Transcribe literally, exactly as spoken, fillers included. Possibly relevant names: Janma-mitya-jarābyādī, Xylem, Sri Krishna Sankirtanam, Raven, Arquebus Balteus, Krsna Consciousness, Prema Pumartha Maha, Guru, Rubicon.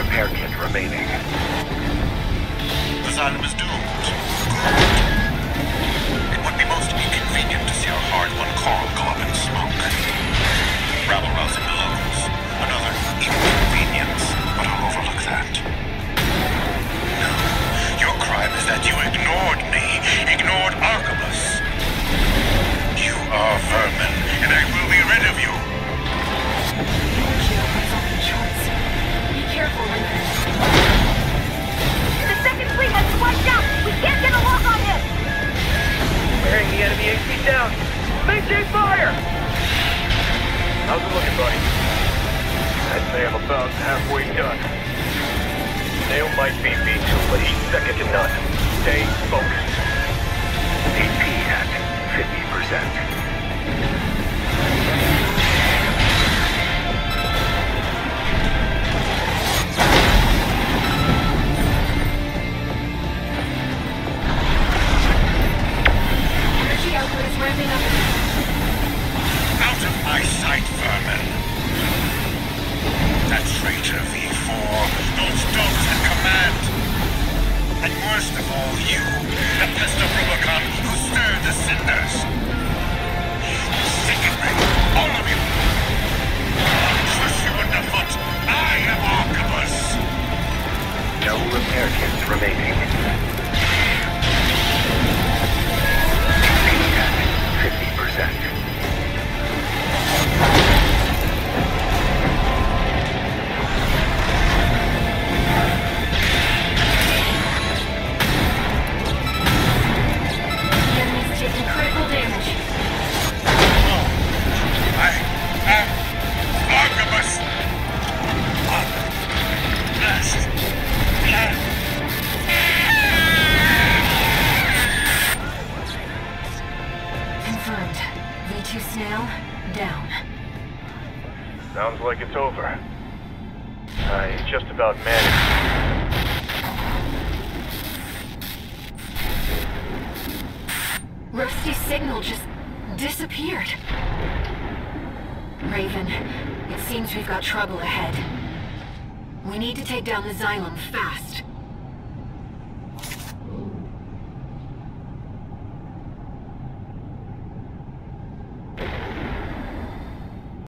attack. Remaining. Xylem was doomed. It would be most inconvenient to see our hard-won coral go up in smoke. Rabble-rousing loans. Another inconvenience, but I'll overlook that. No, your crime is that you ignored me, ignored Arquebus. You are vermin, and I will be rid of you. The second fleet has swiped out! We can't get a lock on him! Bearing the enemy A C down! Maintain fire! How's it looking, buddy? I'd say I'm about halfway done. Nail might be beaten, but he's second to none. Stay focused. A P at fifty percent. Out of my sight, vermin! That traitor V four, those dogs in command! And worst of all, you, the pest of Rubicon, who stirred the cinders! Sicken me, all of you! I'll crush you underfoot! I am Arquebus! No repair kits remaining. Sounds like it's over. I just about managed. Rusty's signal just disappeared. Raven, it seems we've got trouble ahead. We need to take down the Xylem fast.